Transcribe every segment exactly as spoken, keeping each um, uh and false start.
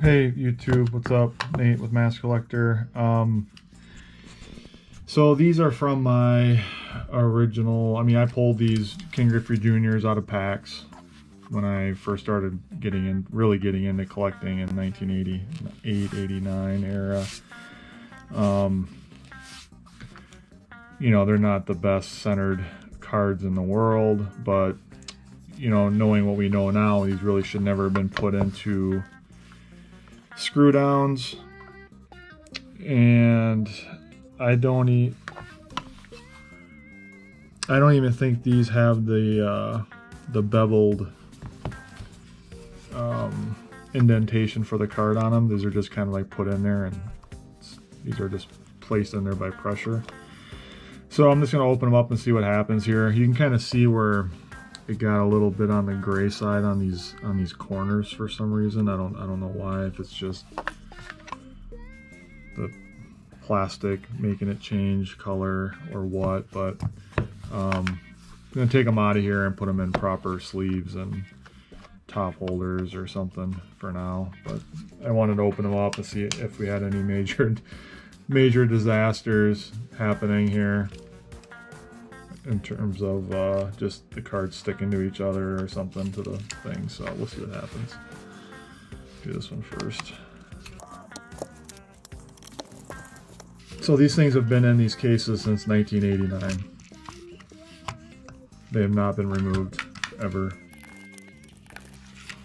Hey YouTube, what's up? Nate with Mass Collector. Um, so these are from my original, I mean, I pulled these Ken Griffey Juniors out of packs when I first started getting in, really getting into collecting in nineteen eighty-eight, eighty-nine era. Um, you know, they're not the best centered cards in the world, but you know, knowing what we know now, these really should never have been put into screw downs. And I don't eat I don't even think these have the uh, the beveled um, indentation for the card on them. These are just kind of like put in there, and these are just placed in there by pressure. So I'm just gonna open them up and see what happens here. You can kind of see where it got a little bit on the gray side on these on these corners for some reason. I don't I don't know why. If it's just the plastic making it change color or what, but um, I'm gonna take them out of here and put them in proper sleeves and top holders or something for now. But I wanted to open them up and see if we had any major major disasters happening here in terms of uh, just the cards sticking to each other or something to the thing. So we'll see what happens. Do this one first. So these things have been in these cases since nineteen eighty-nine. They have not been removed ever.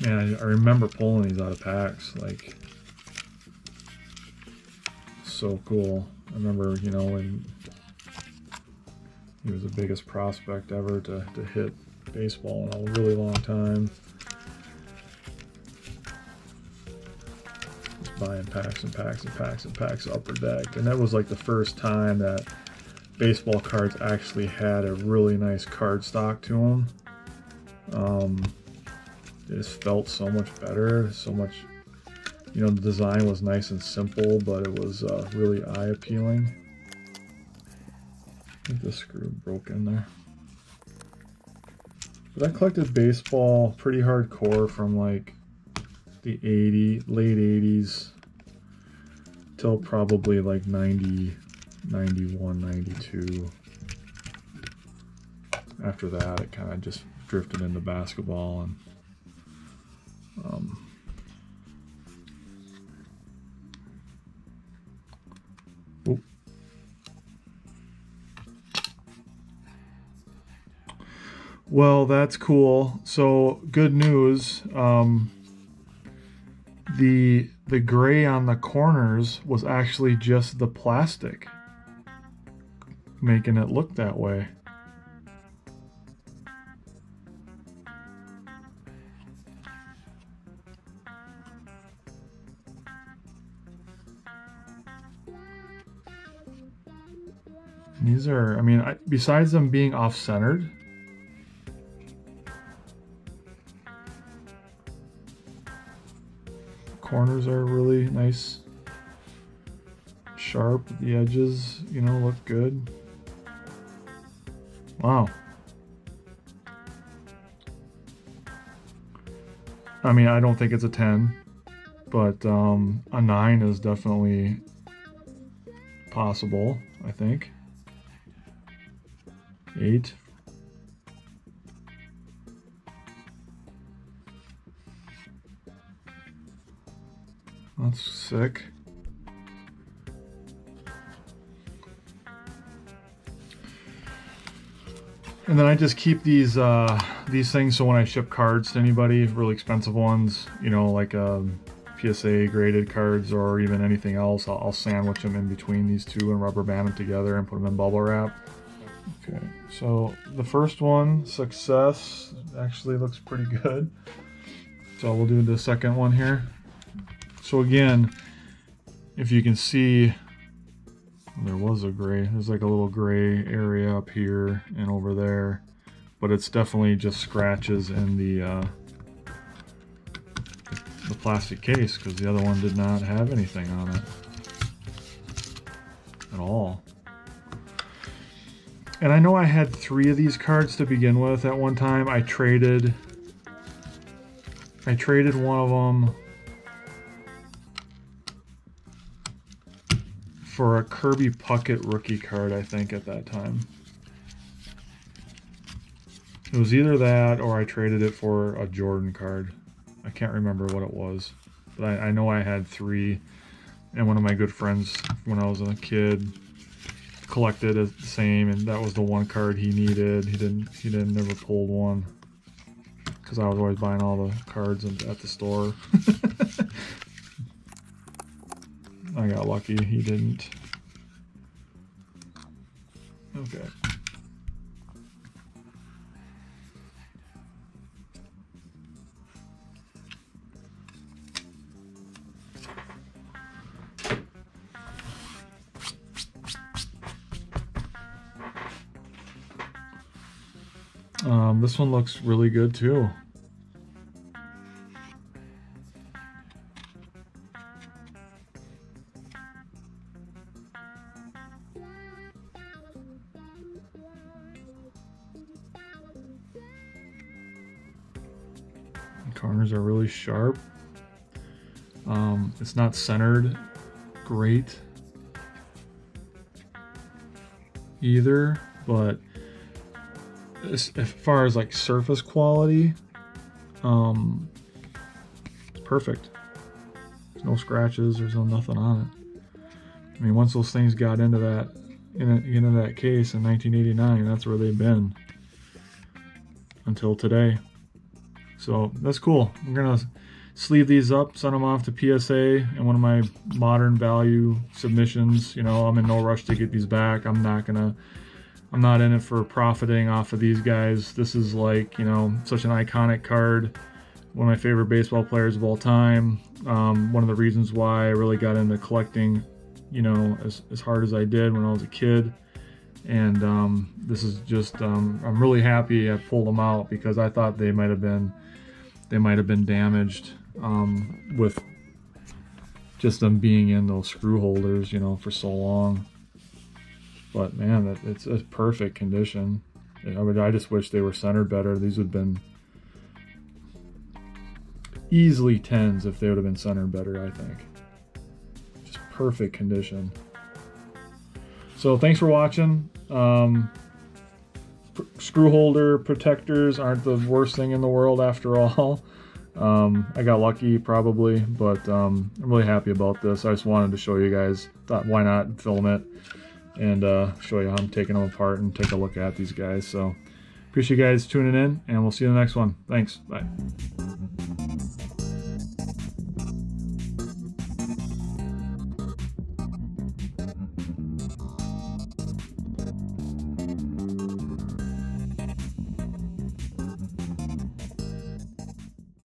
Man, I, I remember pulling these out of packs. Like, so cool. I remember, you know, when he was the biggest prospect ever to, to hit baseball in a really long time. Just buying packs and packs and packs and packs of Upper Deck. And that was like the first time that baseball cards actually had a really nice card stock to them. Um, it just felt so much better, so much, you know, the design was nice and simple, but it was uh, really eye appealing. I think this screw broke in there. But I collected baseball pretty hardcore from like the eighty, late eighties till probably like ninety, ninety-one, ninety-two. After that, it kind of just drifted into basketball and um, oh. Well, that's cool. So good news. Um, the the gray on the corners was actually just the plastic making it look that way. And these are, I mean, I, besides them being off-centered, corners are really nice, sharp. The edges, you know, look good. Wow. I mean, I don't think it's a ten, but um, a nine is definitely possible, I think. Eight. That's sick. And then I just keep these uh, these things so when I ship cards to anybody, really expensive ones, you know, like um, P S A graded cards or even anything else, I'll, I'll sandwich them in between these two and rubber band them together and put them in bubble wrap. Okay, so the first one, success, actually looks pretty good. So we'll do the second one here. So again, if you can see, there was a gray, there's like a little gray area up here and over there, but it's definitely just scratches in the, uh, the plastic case, because the other one did not have anything on it at all. And I know I had three of these cards to begin with at one time. I traded, I traded one of them for a Kirby Puckett rookie card, I think, at that time. It was either that or I traded it for a Jordan card. I can't remember what it was, but I, I know I had three, and one of my good friends when I was a kid collected the same, and that was the one card he needed. He didn't, he didn't never pulled one, because I was always buying all the cards at the store. I got lucky, he didn't. Okay. Um, this one looks really good too. The corners are really sharp. Um, it's not centered great either, but as far as like surface quality, um, it's perfect. There's no scratches, there's no nothing on it. I mean, once those things got into that in a, into that case in nineteen eighty-nine, that's where they've been until today. So that's cool. I'm gonna sleeve these up, send them off to P S A, and one of my modern value submissions. You know, I'm in no rush to get these back. I'm not gonna. I'm not in it for profiting off of these guys. This is like, you know, such an iconic card. One of my favorite baseball players of all time. Um, one of the reasons why I really got into collecting, you know, as, as hard as I did when I was a kid. And um, this is just, um, I'm really happy I pulled them out, because I thought they might have been, they might have been damaged um, with just them being in those screw holders, you know, for so long. But man, it's a perfect condition. I mean, I just wish they were centered better. These would have been easily tens if they would have been centered better, I think. Just perfect condition. So thanks for watching. Um, screw holder protectors aren't the worst thing in the world after all. Um, I got lucky probably, but um, I'm really happy about this. I just wanted to show you guys, thought, why not film it and uh, show you how I'm taking them apart and take a look at these guys. So appreciate you guys tuning in, and we'll see you in the next one. Thanks, bye.